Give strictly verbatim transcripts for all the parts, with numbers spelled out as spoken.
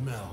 smell.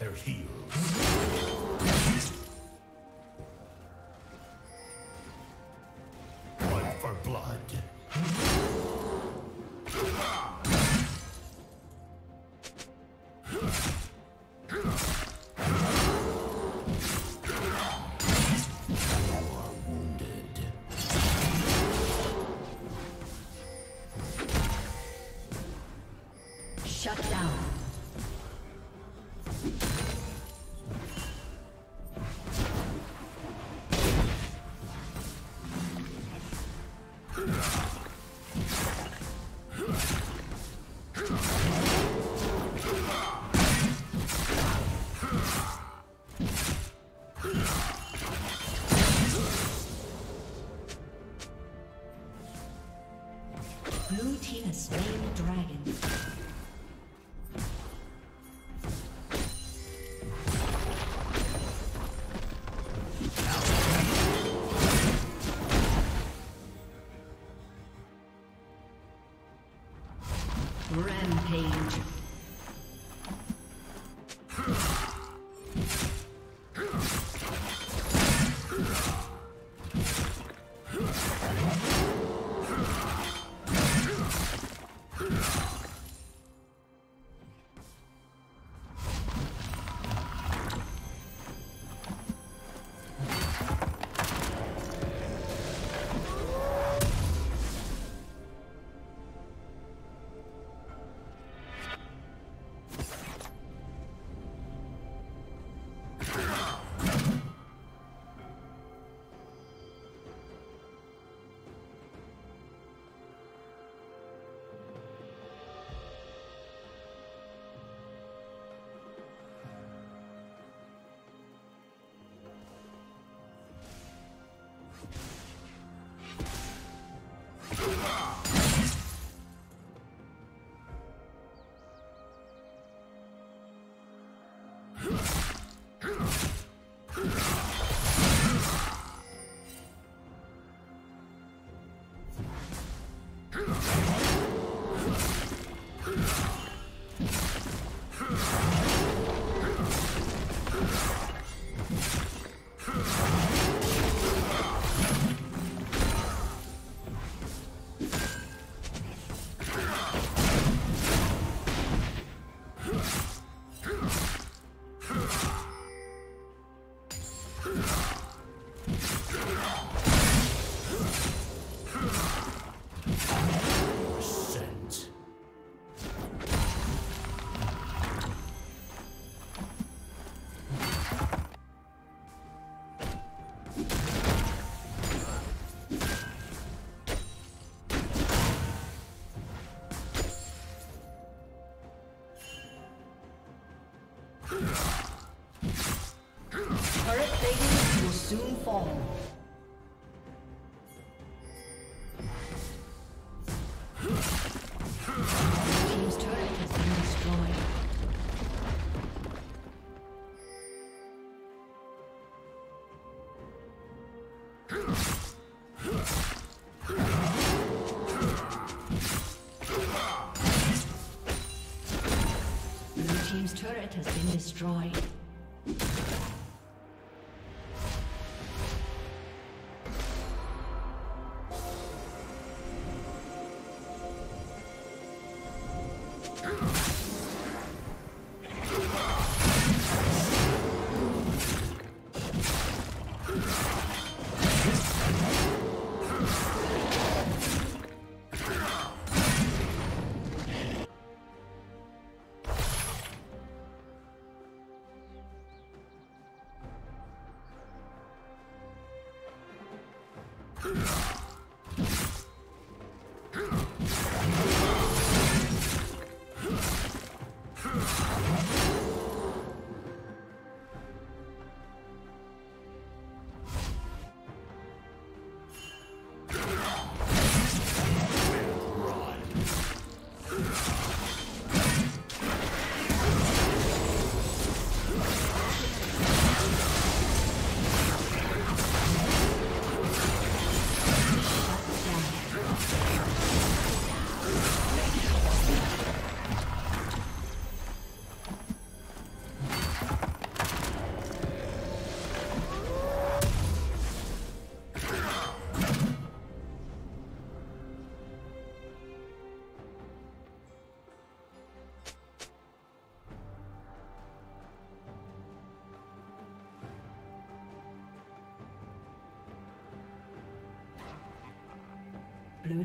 their heels. One for blood. Shut down. Blue team has slain the dragon. Team's turret has been destroyed. Blue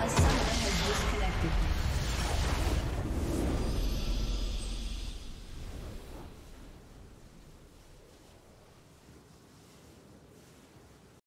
A summoner has disconnected.